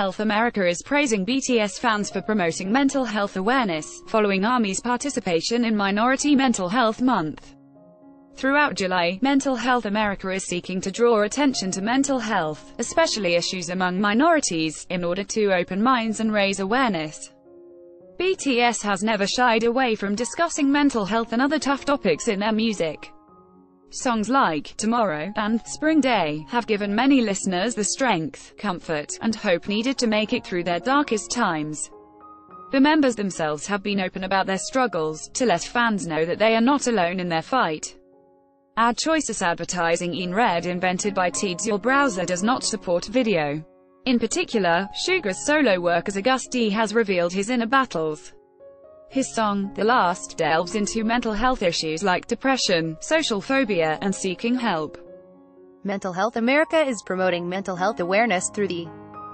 Health America is praising BTS fans for promoting mental health awareness, following ARMY's participation in Minority Mental Health Month. Throughout July, Mental Health America is seeking to draw attention to mental health, especially issues among minorities, in order to open minds and raise awareness. BTS has never shied away from discussing mental health and other tough topics in their music. Songs like Tomorrow and Spring Day have given many listeners the strength, comfort, and hope needed to make it through their darkest times. The members themselves have been open about their struggles, to let fans know that they are not alone in their fight. Ad Choices advertising in Red invented by Teads Your browser does not support video. In particular, Suga's solo work as Agust D has revealed his inner battles. His song, The Last, delves into mental health issues like depression, social phobia, and seeking help. Mental Health America is promoting mental health awareness through the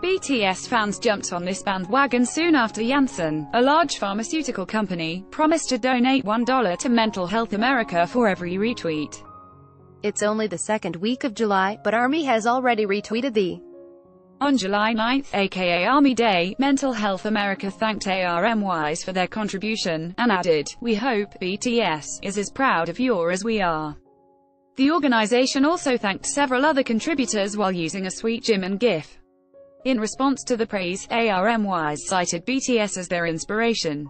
BTS fans jumped on this bandwagon soon after Janssen, a large pharmaceutical company, promised to donate $1 to Mental Health America for every retweet. It's only the second week of July, but ARMY has already retweeted the On July 9, aka ARMY Day, Mental Health America thanked ARMYs for their contribution, and added, "We hope BTS is as proud of you as we are." The organization also thanked several other contributors while using a sweet gif and GIF. In response to the praise, ARMYs cited BTS as their inspiration.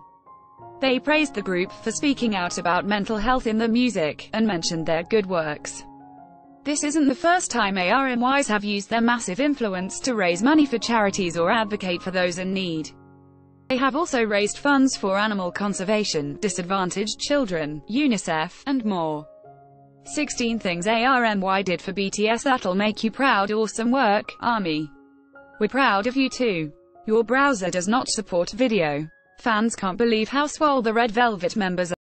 They praised the group for speaking out about mental health in their music, and mentioned their good works. This isn't the first time ARMYs have used their massive influence to raise money for charities or advocate for those in need. They have also raised funds for animal conservation, disadvantaged children, UNICEF, and more. 16 things ARMY did for BTS that'll make you proud. Awesome work, ARMY. We're proud of you too. Your browser does not support video. Fans can't believe how swole the Red Velvet members are.